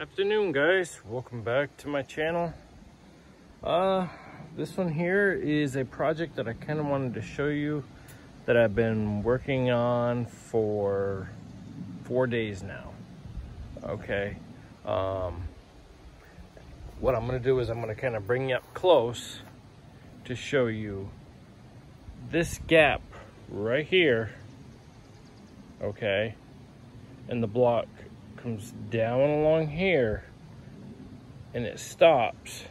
Afternoon guys, welcome back to my channel. This one here is a project that I kind of wanted to show you that I've been working on for 4 days now. Okay, what I'm gonna do is I'm gonna kind of bring you up close to show you this gap right here, okay, and the block comes down along here and it stops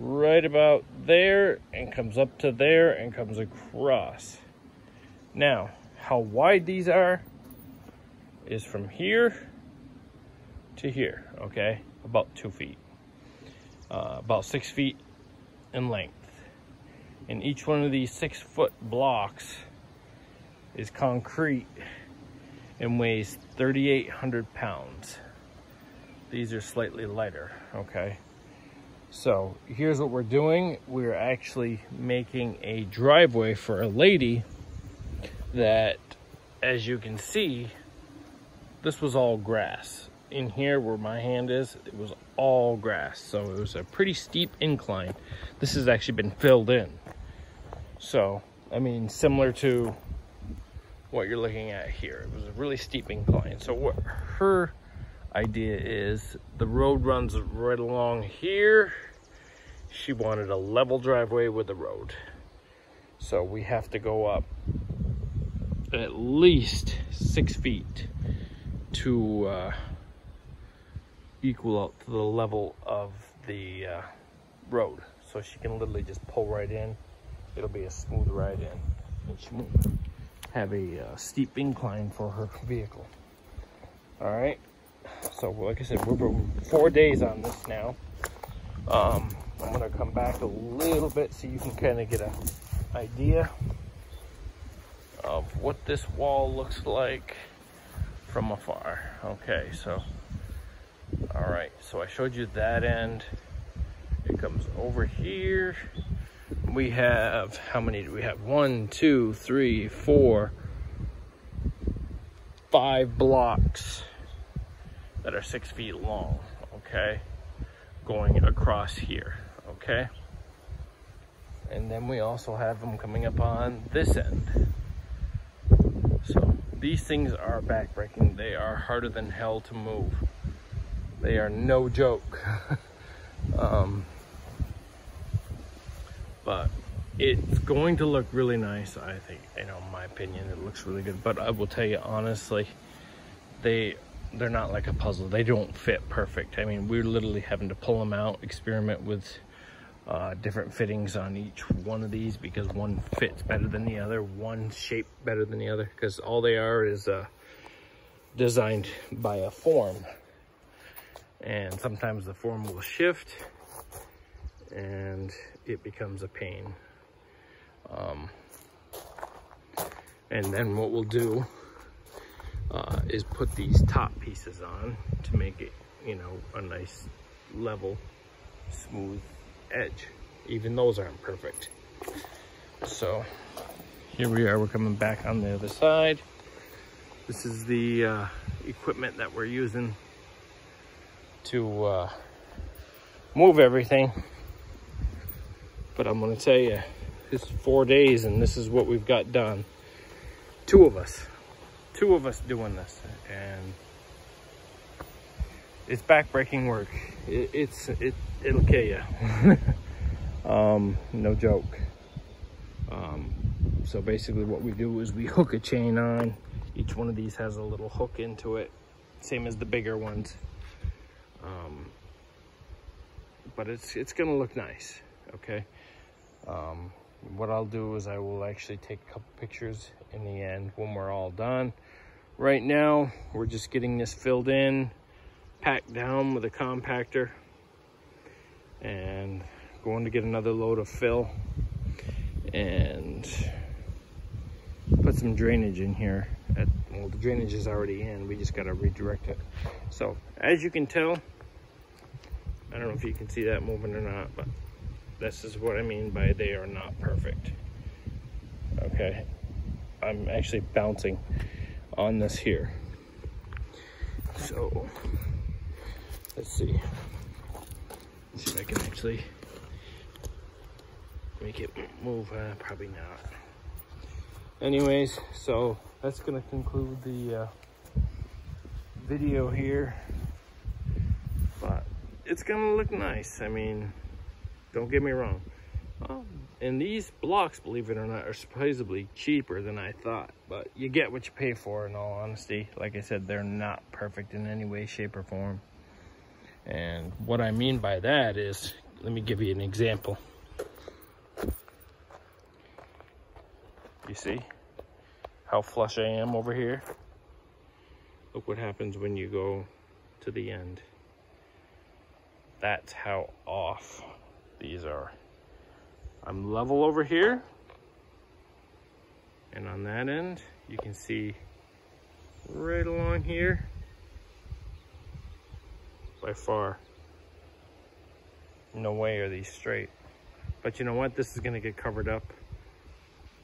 right about there and comes up to there and comes across. Now, how wide these are is from here to here, okay, about 2 feet, about 6 feet in length. And each one of these 6-foot blocks is concrete and weighs 3,800 pounds. These are slightly lighter, okay? So here's what we're doing. We're actually making a driveway for a lady that, as you can see, this was all grass. In here where my hand is, it was all grass. So it was a pretty steep incline. This has actually been filled in. So, I mean, similar to what you're looking at here. It was a really steep incline. So what her idea is, the road runs right along here. She wanted a level driveway with the road. So we have to go up at least 6 feet to equal out to the level of the road. So she can literally just pull right in. It'll be a smooth ride in. And she won't have a steep incline for her vehicle. All right, so like I said, we're 4 days on this now. I'm gonna come back a little bit so you can kind of get an idea of what this wall looks like from afar. Okay, so all right, so I showed you that end. It comes over here. We have, how many do we have? 5 blocks that are 6 feet long, okay? Going across here, okay? And then we also have them coming up on this end. So these things are backbreaking. They are harder than hell to move. They are no joke. But it's going to look really nice, I think. You know, in my opinion, it looks really good. But I will tell you honestly, they're not like a puzzle. They don't fit perfect. I mean, we're literally having to pull them out, experiment with different fittings on each one of these because one fits better than the other, one shape better than the other, because all they are is designed by a form. And sometimes the form will shift and it becomes a pain. And then what we'll do is put these top pieces on to make it, you know, a nice level, smooth edge. Even those aren't perfect. So here we are, we're coming back on the other side. This is the equipment that we're using to move everything. But I'm gonna tell you, it's 4 days and this is what we've got done. Two of us doing this, and it's backbreaking work. It'll kill you. No joke. So basically what we do is we hook a chain on. Each one of these has a little hook into it, same as the bigger ones. But it's gonna look nice, okay? What I'll do is I will actually take a couple pictures in the end when we're all done. Right now, we're just getting this filled in, packed down with a compactor, and going to get another load of fill and put some drainage in here. Well, the drainage is already in. We just got to redirect it. So, as you can tell, I don't know if you can see that moving or not, but this is what I mean by they are not perfect. Okay, I'm actually bouncing on this here. So Let's see. Let's see if I can actually make it move. Probably not. Anyways, so that's gonna conclude the video here. But it's gonna look nice. I mean, don't get me wrong. And these blocks, believe it or not, are supposedly cheaper than I thought, but you get what you pay for, in all honesty. Like I said, they're not perfect in any way, shape, or form. And what I mean by that is, let me give you an example. You see how flush I am over here? Look what happens when you go to the end. That's how off these are. I'm level over here, and on that end, you can see right along here, by far, no way are these straight. But you know what? This is gonna get covered up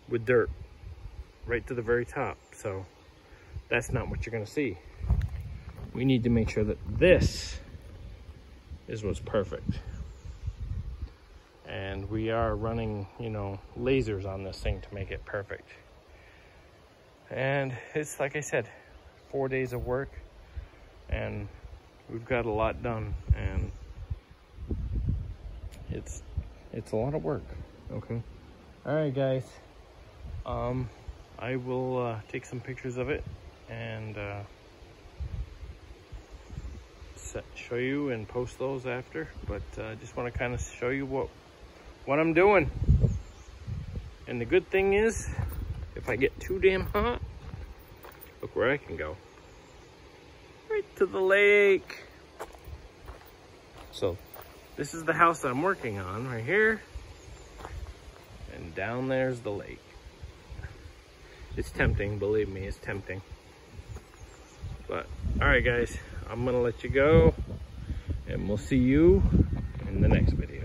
with dirt right to the very top, so that's not what you're gonna see. We need to make sure that this is what's perfect. And we are running, you know, lasers on this thing to make it perfect. And it's, like I said, 4 days of work, and we've got a lot done, and it's a lot of work. Okay. All right, guys. I will take some pictures of it and show you and post those after. But I just want to kind of show you what I'm doing. And the good thing is, if I get too damn hot, look where I can go. Right to the lake. So this is the house that I'm working on right here. And down there's the lake. It's tempting, believe me, it's tempting. But all right, guys, I'm gonna let you go, and we'll see you in the next video.